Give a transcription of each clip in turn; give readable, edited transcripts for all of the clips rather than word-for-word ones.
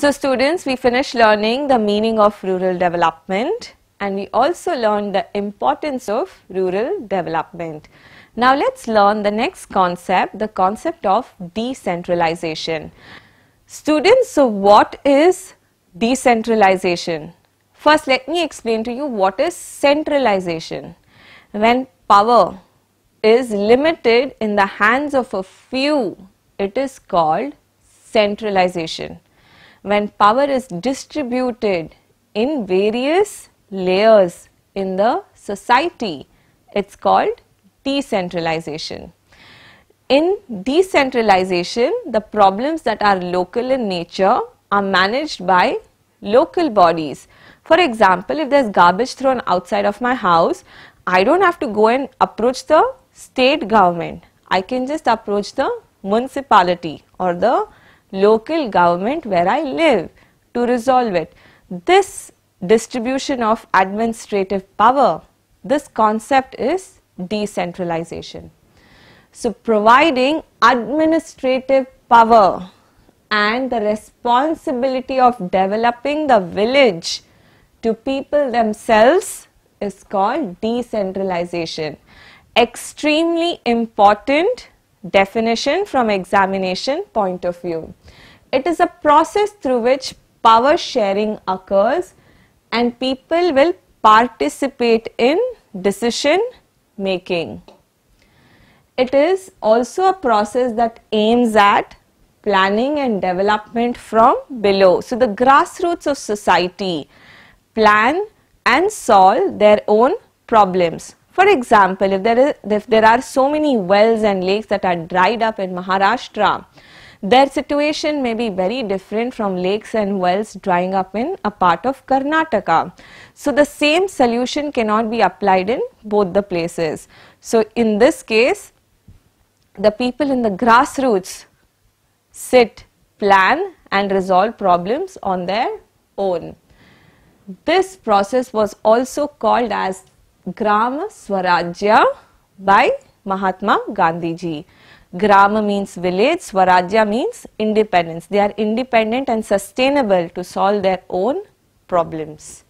So students, we finished learning the meaning of rural development and we also learned the importance of rural development. Now let's learn the next concept, the concept of decentralization. Students, so what is decentralization? First, let me explain to you what is centralization. When power is limited in the hands of a few, it is called centralization. When power is distributed in various layers in the society, it's called decentralization. In decentralization, the problems that are local in nature are managed by local bodies. For example, if there's garbage thrown outside of my house, I don't have to go and approach the state government. I can just approach the municipality or the local government where I live to resolve it. This distribution of administrative power, this concept is decentralization. So providing administrative power and the responsibility of developing the village to people themselves is called decentralization. Extremely important definition from examination point of view. It is a process through which power sharing occurs and people will participate in decision making. It is also a process that aims at planning and development from below. So the grassroots of society plan and solve their own problems. For example, if there are so many wells and lakes that are dried up in Maharashtra, their situation may be very different from lakes and wells drying up in a part of Karnataka. So the same solution cannot be applied in both the places. So in this case, the people in the grassroots sit, plan and resolve problems on their own. This process was also called as Gram Swarajya by Mahatma Gandhiji. Gram means village, Swarajya means independence. They are independent and sustainable to solve their own problems.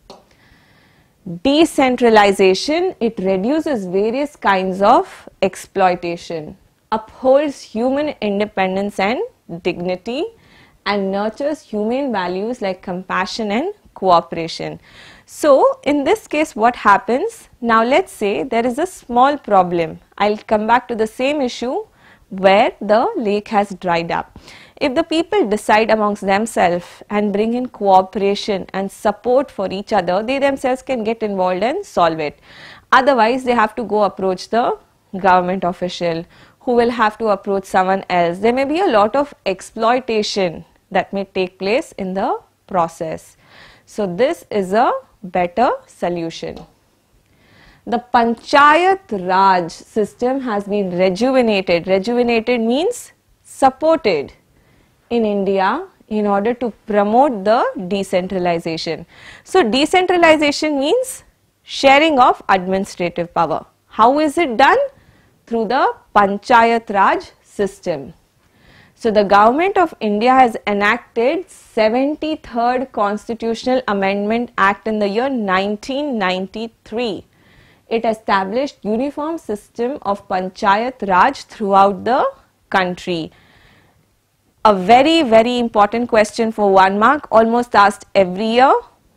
Decentralization, it reduces various kinds of exploitation, upholds human independence and dignity, and nurtures humane values like compassion and cooperation. So in this case, what happens? Now let's say there is a small problem. I'll come back to the same issue where the lake has dried up. If the people decide amongst themselves and bring in cooperation and support for each other, they themselves can get involved and solve it. Otherwise, they have to go approach the government official who will have to approach someone else. There may be a lot of exploitation that may take place in the process. So this is a better solution. The Panchayat Raj system has been rejuvenated. Rejuvenated means supported in India in order to promote the decentralization. So decentralization means sharing of administrative power. How is it done? Through the Panchayat Raj system. So the government of India has enacted 73rd Constitutional Amendment Act in the year 1993. It established uniform system of Panchayat Raj throughout the country. A very important question for 1 mark, almost asked every year,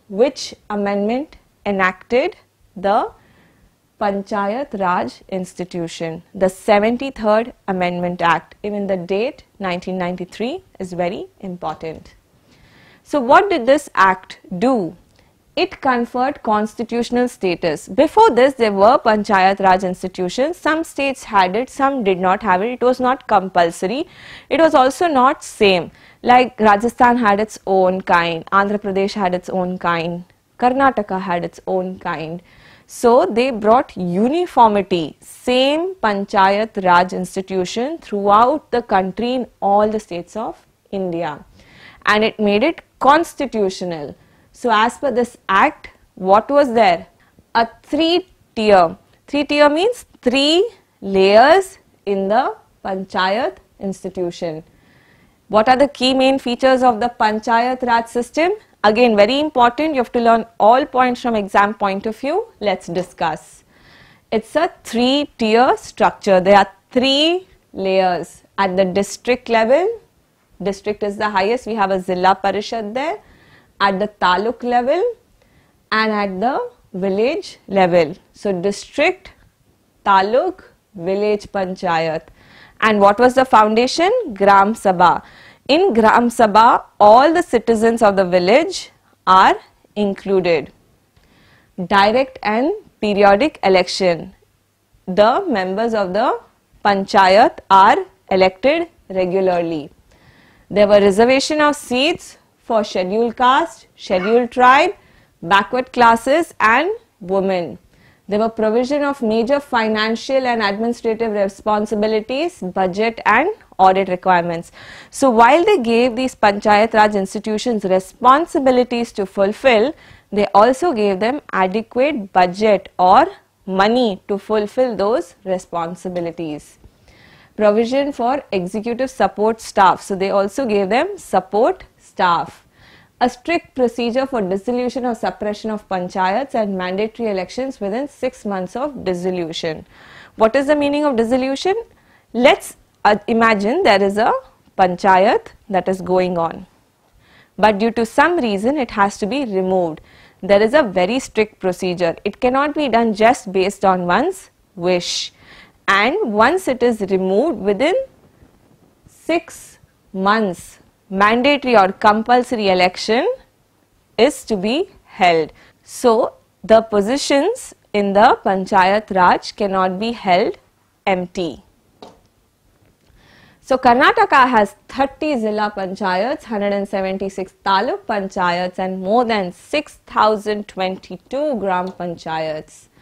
which amendment enacted the Panchayat Raj institution? The 73rd Amendment Act. Even the date 1993 is very important. So what did this act do? It conferred constitutional status. Before this, there were Panchayat Raj institutions. Some states had it, some did not have it. It was not compulsory. It was also not same. Like Rajasthan had its own kind, Andhra Pradesh had its own kind, Karnataka had its own kind. So they brought uniformity, same Panchayat Raj institution throughout the country in all the states of India, and it made it constitutional. So as per this act, what was there? A three-tier. Three-tier means 3 layers in the Panchayat institution. What are the key main features of the Panchayat Raj system? Again, very important, you have to learn all points from exam point of view. Let's discuss. It's a three-tier structure. There are three layers. At the district level, district is the highest, we have a Zilla Parishad there. At the taluk level and at the village level. So district, taluk, village panchayat. And what was the foundation? Gram Sabha. In Gram Sabha, all the citizens of the village are included. Direct and periodic election. The members of the panchayat are elected regularly. There were reservation of seats for scheduled caste, scheduled tribe, backward classes and women. There were provision of major financial and administrative responsibilities, budget and audit requirements. So while they gave these Panchayat Raj institutions responsibilities to fulfill, they also gave them adequate budget or money to fulfill those responsibilities. Provision for executive support staff. So they also gave them support staff. A strict procedure for dissolution or suppression of panchayats and mandatory elections within 6 months of dissolution. What is the meaning of dissolution? Let's imagine there is a panchayat that is going on, but due to some reason it has to be removed. There is a very strict procedure. It cannot be done just based on one's wish. And once it is removed within 6 months, mandatory or compulsory election is to be held. So the positions in the Panchayat Raj cannot be held empty. So Karnataka has 30 Zilla Panchayats, 176 Taluk Panchayats and more than 6,022 Gram Panchayats.